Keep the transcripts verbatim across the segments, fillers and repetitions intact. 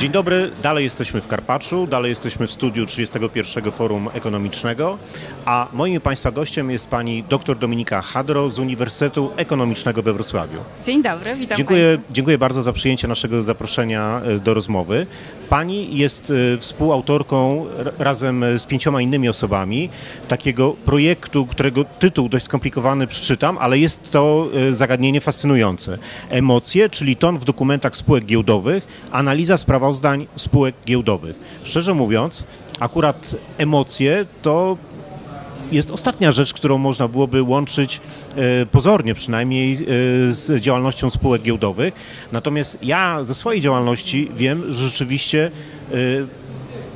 Dzień dobry, dalej jesteśmy w Karpaczu, dalej jesteśmy w studiu trzydziestego pierwszego Forum Ekonomicznego, a moim Państwa gościem jest pani dr Dominika Hadro z Uniwersytetu Ekonomicznego we Wrocławiu. Dzień dobry, witam dziękuję, Państwa. Dziękuję bardzo za przyjęcie naszego zaproszenia do rozmowy. Pani jest współautorką razem z pięcioma innymi osobami takiego projektu, którego tytuł dość skomplikowany przeczytam, ale jest to zagadnienie fascynujące. Emocje, czyli ton w dokumentach spółek giełdowych, analiza sprawozdań spółek giełdowych. Szczerze mówiąc, akurat emocje to jest ostatnia rzecz, którą można byłoby łączyć pozornie przynajmniej z działalnością spółek giełdowych. Natomiast ja ze swojej działalności wiem, że rzeczywiście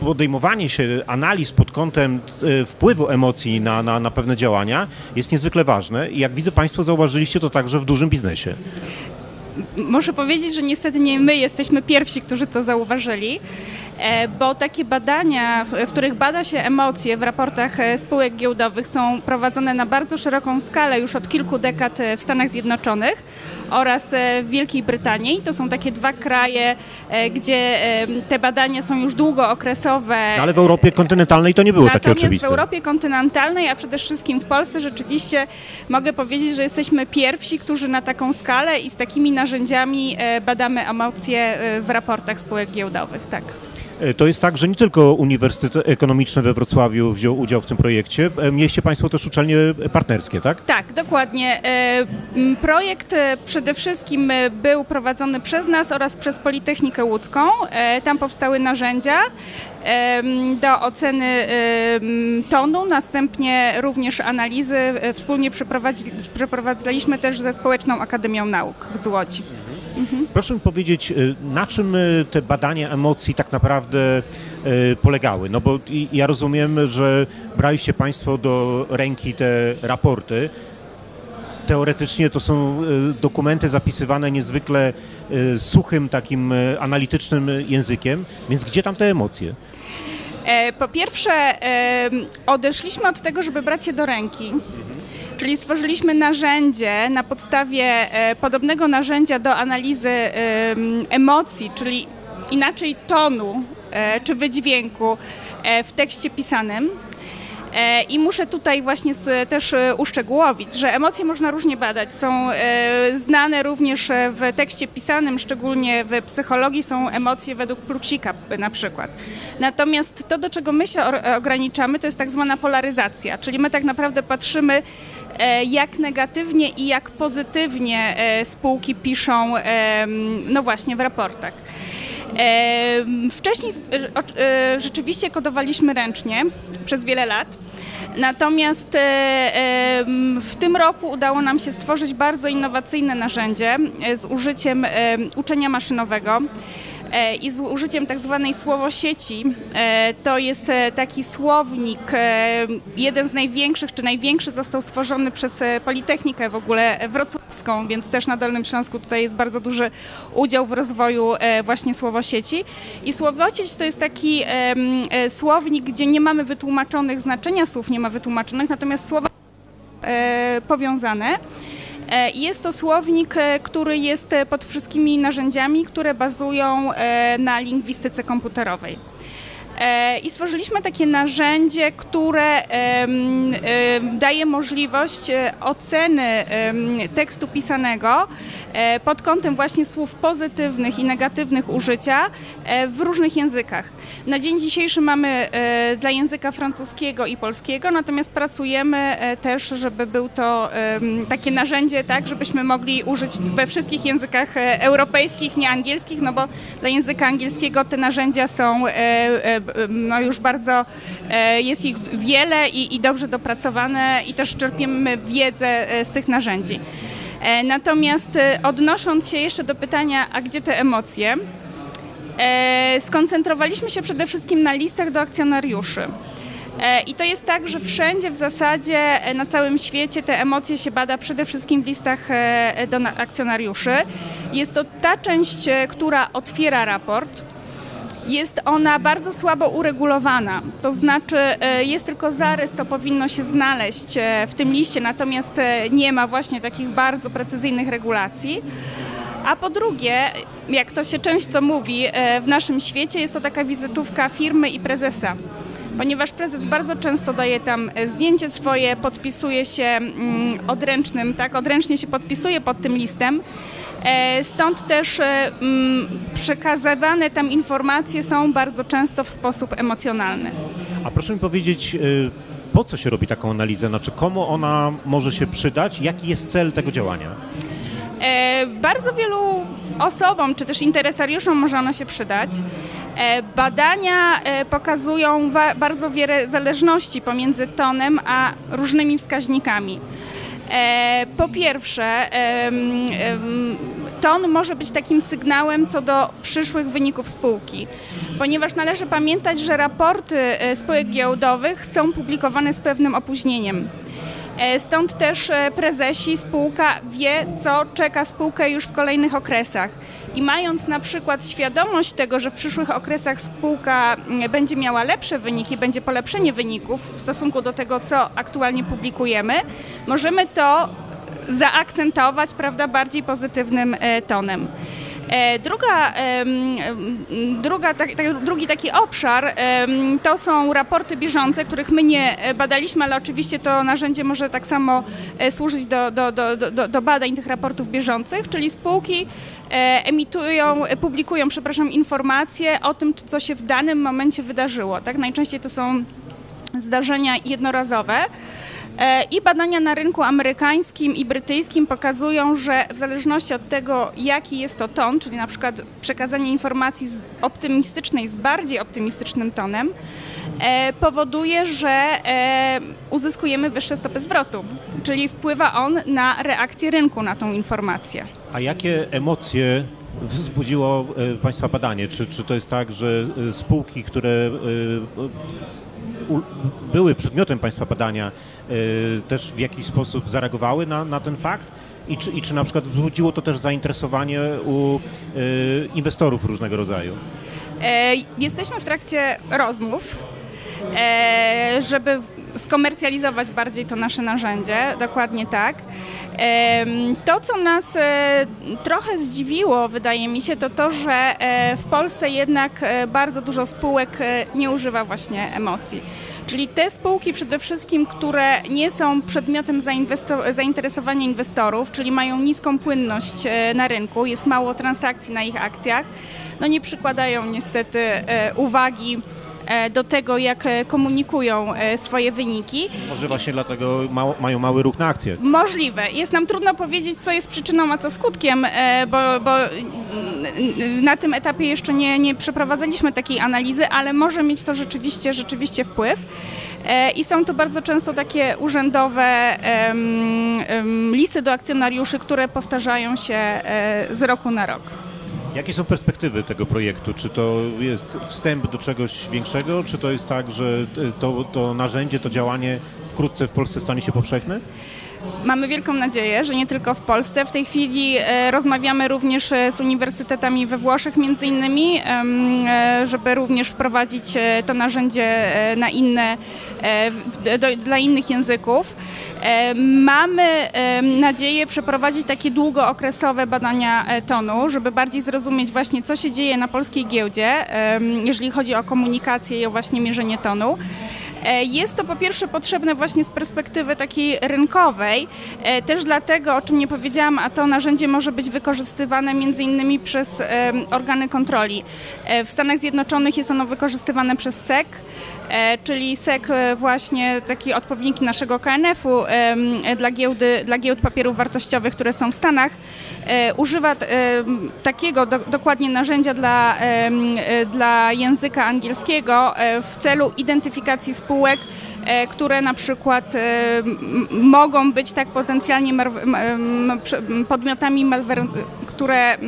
podejmowanie się analiz pod kątem wpływu emocji na, na, na pewne działania jest niezwykle ważne i jak widzę, Państwo zauważyliście to także w dużym biznesie. Muszę powiedzieć, że niestety nie my jesteśmy pierwsi, którzy to zauważyli, bo takie badania, w których bada się emocje w raportach spółek giełdowych, są prowadzone na bardzo szeroką skalę już od kilku dekad w Stanach Zjednoczonych oraz w Wielkiej Brytanii. To są takie dwa kraje, gdzie te badania są już długookresowe. Ale w Europie kontynentalnej to nie było takie oczywiste. W Europie kontynentalnej, a przede wszystkim w Polsce rzeczywiście mogę powiedzieć, że jesteśmy pierwsi, którzy na taką skalę i z takimi narzędziami badamy emocje w raportach spółek giełdowych. Tak. To jest tak, że nie tylko Uniwersytet Ekonomiczny we Wrocławiu wziął udział w tym projekcie, mieliście Państwo też uczelnie partnerskie, tak? Tak, dokładnie. Projekt przede wszystkim był prowadzony przez nas oraz przez Politechnikę Łódzką. Tam powstały narzędzia do oceny tonu, następnie również analizy. Wspólnie przeprowadzaliśmy też ze Społeczną Akademią Nauk w Łodzi. Mhm. Proszę mi powiedzieć, na czym te badania emocji tak naprawdę polegały? No bo ja rozumiem, że braliście Państwo do ręki te raporty. Teoretycznie to są dokumenty zapisywane niezwykle suchym, takim analitycznym językiem, więc gdzie tam te emocje? Po pierwsze, odeszliśmy od tego, żeby brać je do ręki. Czyli stworzyliśmy narzędzie na podstawie podobnego narzędzia do analizy emocji, czyli inaczej tonu czy wydźwięku w tekście pisanym. I muszę tutaj właśnie też uszczegółowić, że emocje można różnie badać. Są znane również w tekście pisanym, szczególnie w psychologii są emocje według Plucika na przykład. Natomiast to, do czego my się ograniczamy, to jest tak zwana polaryzacja, czyli my tak naprawdę patrzymy, jak negatywnie i jak pozytywnie spółki piszą, no właśnie, w raportach. Wcześniej rzeczywiście kodowaliśmy ręcznie przez wiele lat, natomiast w tym roku udało nam się stworzyć bardzo innowacyjne narzędzie z użyciem uczenia maszynowego i z użyciem tak zwanej słowosieci. To jest taki słownik, jeden z największych, czy największy został stworzony przez Politechnikę w ogóle wrocławską, więc też na Dolnym Śląsku tutaj jest bardzo duży udział w rozwoju właśnie słowosieci. I słowosieć to jest taki słownik, gdzie nie mamy wytłumaczonych, znaczenia słów nie ma wytłumaczonych, natomiast słowa powiązane. Jest to słownik, który jest pod wszystkimi narzędziami, które bazują na lingwistyce komputerowej. I stworzyliśmy takie narzędzie, które daje możliwość oceny tekstu pisanego pod kątem właśnie słów pozytywnych i negatywnych użycia w różnych językach. Na dzień dzisiejszy mamy dla języka francuskiego i polskiego, natomiast pracujemy też, żeby był to takie narzędzie, tak, żebyśmy mogli użyć we wszystkich językach europejskich, nie angielskich, no bo dla języka angielskiego te narzędzia są no już bardzo, jest ich wiele i, i dobrze dopracowane i też czerpiemy wiedzę z tych narzędzi. Natomiast odnosząc się jeszcze do pytania, a gdzie te emocje, skoncentrowaliśmy się przede wszystkim na listach do akcjonariuszy. I to jest tak, że wszędzie w zasadzie na całym świecie te emocje się bada przede wszystkim w listach do akcjonariuszy. Jest to ta część, która otwiera raport. Jest ona bardzo słabo uregulowana, to znaczy jest tylko zarys, co powinno się znaleźć w tym liście, natomiast nie ma właśnie takich bardzo precyzyjnych regulacji. A po drugie, jak to się często mówi, w naszym świecie jest to taka wizytówka firmy i prezesa. Ponieważ prezes bardzo często daje tam zdjęcie swoje, podpisuje się odręcznym, tak, odręcznie się podpisuje pod tym listem. Stąd też przekazywane tam informacje są bardzo często w sposób emocjonalny. A proszę mi powiedzieć, po co się robi taką analizę? Znaczy, komu ona może się przydać? Jaki jest cel tego działania? Bardzo wielu osobom, czy też interesariuszom może ona się przydać. Badania pokazują bardzo wiele zależności pomiędzy tonem a różnymi wskaźnikami. Po pierwsze, ton może być takim sygnałem co do przyszłych wyników spółki, ponieważ należy pamiętać, że raporty spółek giełdowych są publikowane z pewnym opóźnieniem. Stąd też prezesi spółka wie, co czeka spółkę już w kolejnych okresach. I mając na przykład świadomość tego, że w przyszłych okresach spółka będzie miała lepsze wyniki, będzie polepszenie wyników w stosunku do tego, co aktualnie publikujemy, możemy to zaakcentować, prawda, bardziej pozytywnym tonem. Druga, druga, drugi taki obszar to są raporty bieżące, których my nie badaliśmy, ale oczywiście to narzędzie może tak samo służyć do, do, do, do, do badań tych raportów bieżących, czyli spółki emitują, publikują, przepraszam, informacje o tym, co się w danym momencie wydarzyło. Tak? Najczęściej to są zdarzenia jednorazowe. I badania na rynku amerykańskim i brytyjskim pokazują, że w zależności od tego, jaki jest to ton, czyli na przykład przekazanie informacji z optymistycznej z bardziej optymistycznym tonem, powoduje, że uzyskujemy wyższe stopy zwrotu, czyli wpływa on na reakcję rynku na tą informację. A jakie emocje wzbudziło Państwa badanie? Czy, czy to jest tak, że spółki, które były przedmiotem Państwa badania, y, też w jakiś sposób zareagowały na, na ten fakt? I czy, i czy na przykład wzbudziło to też zainteresowanie u y, inwestorów różnego rodzaju? E, jesteśmy w trakcie rozmów, e, żeby skomercjalizować bardziej to nasze narzędzie, dokładnie tak. To, co nas trochę zdziwiło, wydaje mi się, to to, że w Polsce jednak bardzo dużo spółek nie używa właśnie emocji. Czyli te spółki przede wszystkim, które nie są przedmiotem zainteresowania inwestorów, czyli mają niską płynność na rynku, jest mało transakcji na ich akcjach, no nie przykładają niestety uwagi do tego, jak komunikują swoje wyniki. Może właśnie I... dlatego mało, mają mały ruch na akcje. Możliwe. Jest nam trudno powiedzieć, co jest przyczyną, a co skutkiem, bo, bo na tym etapie jeszcze nie, nie przeprowadzaliśmy takiej analizy, ale może mieć to rzeczywiście, rzeczywiście wpływ. I są to bardzo często takie urzędowe listy do akcjonariuszy, które powtarzają się z roku na rok. Jakie są perspektywy tego projektu? Czy to jest wstęp do czegoś większego? Czy to jest tak, że to, to narzędzie, to działanie wkrótce w Polsce stanie się powszechne? Mamy wielką nadzieję, że nie tylko w Polsce. W tej chwili rozmawiamy również z uniwersytetami we Włoszech między innymi, żeby również wprowadzić to narzędzie na inne, do, dla innych języków. Mamy nadzieję przeprowadzić takie długookresowe badania tonu, żeby bardziej zrozumieć właśnie, co się dzieje na polskiej giełdzie, jeżeli chodzi o komunikację i o właśnie mierzenie tonu. Jest to po pierwsze potrzebne właśnie z perspektywy takiej rynkowej, też dlatego, o czym nie powiedziałam, a to narzędzie może być wykorzystywane między innymi przez organy kontroli. W Stanach Zjednoczonych jest ono wykorzystywane przez S E C, czyli S E C właśnie taki odpowiednik naszego K N F u dla giełdy, dla giełd papierów wartościowych, które są w Stanach, używa takiego do, dokładnie narzędzia dla, dla języka angielskiego w celu identyfikacji spółek, które na przykład mogą być tak potencjalnie podmiotami, które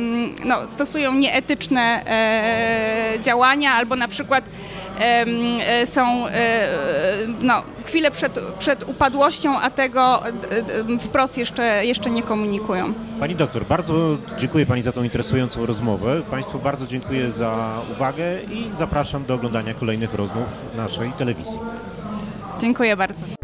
no, stosują nieetyczne działania albo na przykład są no, chwilę przed, przed upadłością, a tego wprost jeszcze, jeszcze nie komunikują. Pani doktor, bardzo dziękuję Pani za tą interesującą rozmowę. Państwu bardzo dziękuję za uwagę i zapraszam do oglądania kolejnych rozmów naszej telewizji. Dziękuję bardzo.